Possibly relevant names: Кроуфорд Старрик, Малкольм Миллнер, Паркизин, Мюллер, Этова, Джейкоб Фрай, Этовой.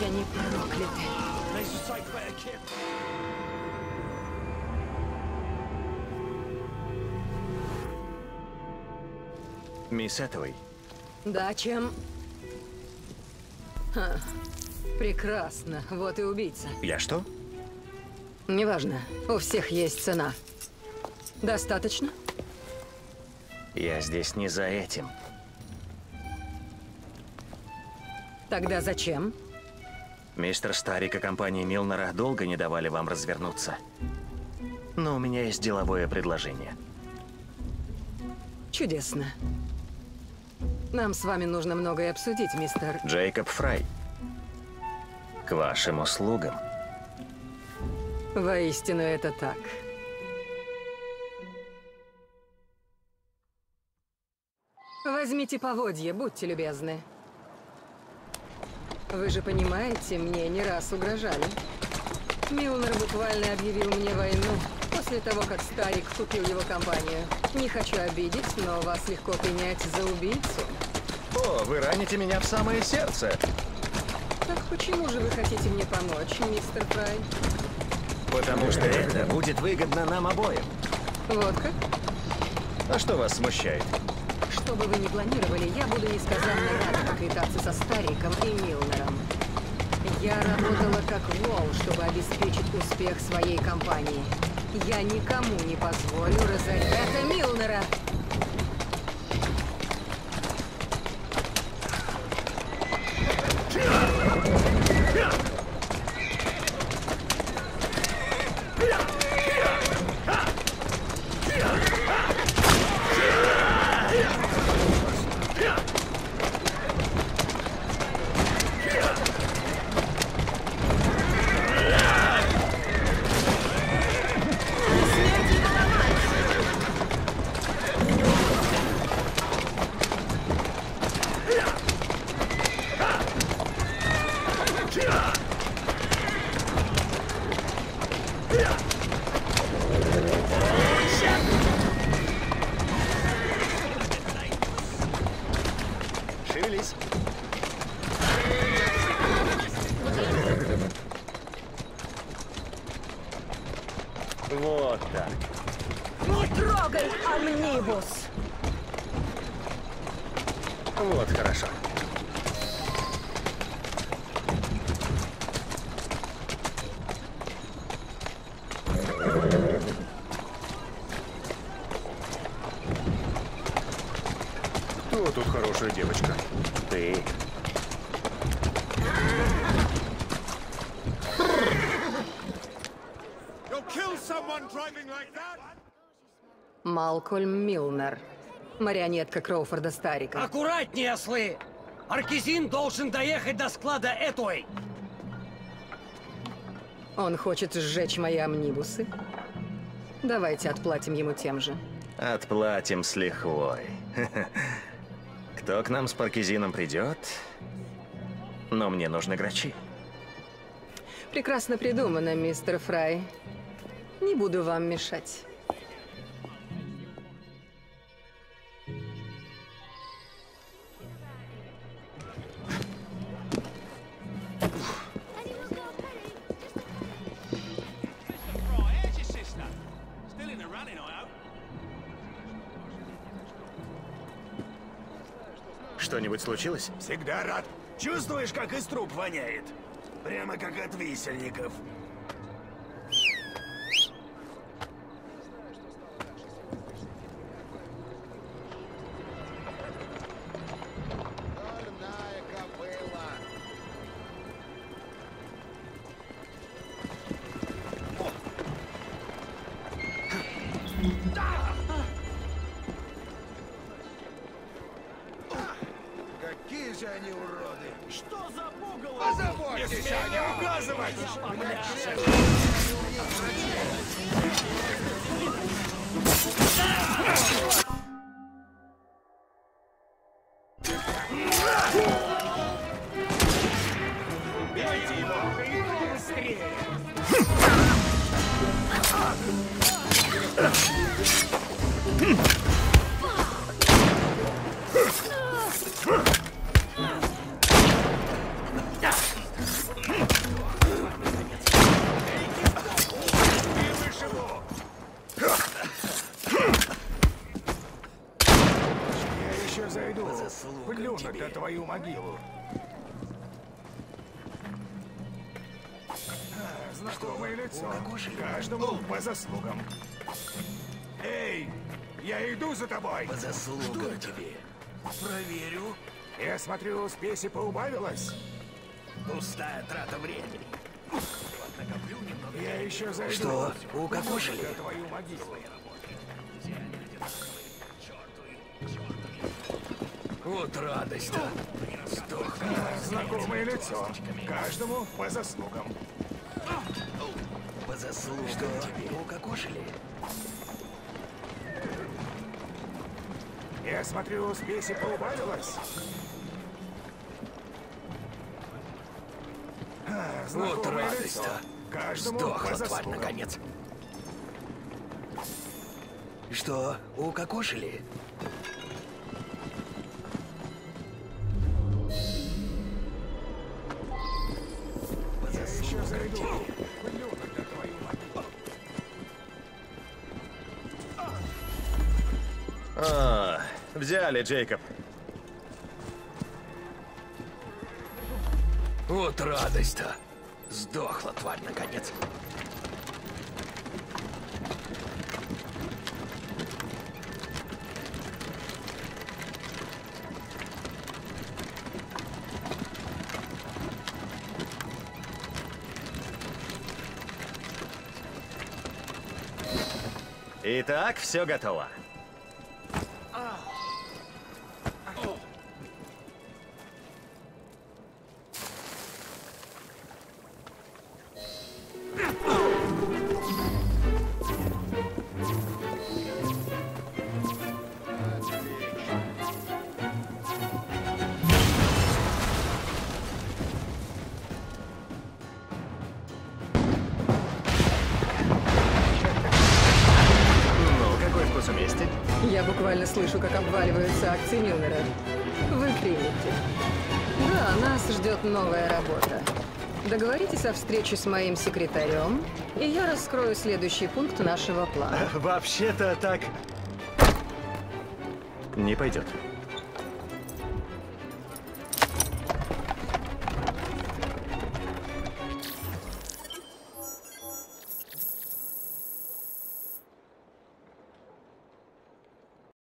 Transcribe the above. Будь они прокляты. Мисс Этовой. Да, чем? Ха, прекрасно. Вот и убийца. Я что? Неважно. У всех есть цена. Достаточно? Я здесь не за этим. Тогда зачем? Мистер Старрик и компания Миллнера долго не давали вам развернуться. Но у меня есть деловое предложение. Чудесно. Нам с вами нужно многое обсудить, мистер... Джейкоб Фрай. К вашим услугам. Воистину это так. Возьмите поводья, будьте любезны. Вы же понимаете, мне не раз угрожали. Мюллер буквально объявил мне войну после того, как Старрик купил его компанию. Не хочу обидеть, но вас легко принять за убийцу. О, вы раните меня в самое сердце. Так почему же вы хотите мне помочь, мистер Фрай? Потому что это будет выгодно нам обоим. Вот как? А что вас смущает? Что бы вы ни планировали, я буду несказанно рада поквитаться со Старриком и Миллнером. Я работала как вол, чтобы обеспечить успех своей компании. Я никому не позволю разорить... Это Миллнера! Вот так. Не трогай амнибус! Вот хорошо. Кто тут хорошая девочка? Ты. Малкольм Миллнер. Марионетка Кроуфорда Старрика. Аккуратнее, ослы! Паркизин должен доехать до склада Этовой. Он хочет сжечь мои амнибусы. Давайте отплатим ему тем же. Отплатим с лихвой. Кто к нам с Паркизином придет? Но мне нужны грачи. Прекрасно придумано, мистер Фрай. Не буду вам мешать. Что-нибудь случилось? Всегда рад. Чувствуешь, как из труб воняет? Прямо как от висельников. Они уроды. Что за пугало? Позаботьтесь, а не указывать! Бейте его! Быстрее! Плюнуть тебе. На твою могилу. Знакомое лицо. Каждому по заслугам. Эй, я иду за тобой. По заслугам тебе. Проверю. Я смотрю, спеси поубавилось. Пустая трата времени. Я еще зайду. Что? Укокошили? Твою могилу. Вот радость-то. Знакомое лицо. Каждому по заслугам. По заслугам. Что? Укокошили? Я смотрю, спеси поубавилось. Вот радость-то. Сдохла, тварь, наконец. Что, укокошили? А, взяли, Джейкоб. Вот радость-то. Сдохла, тварь, наконец. Итак, все готово. Слышу, как обваливаются акции Мюллера. Вы примете. Да, нас ждет новая работа. Договоритесь о встрече с моим секретарем, и я раскрою следующий пункт нашего плана. Вообще-то так... Не пойдет.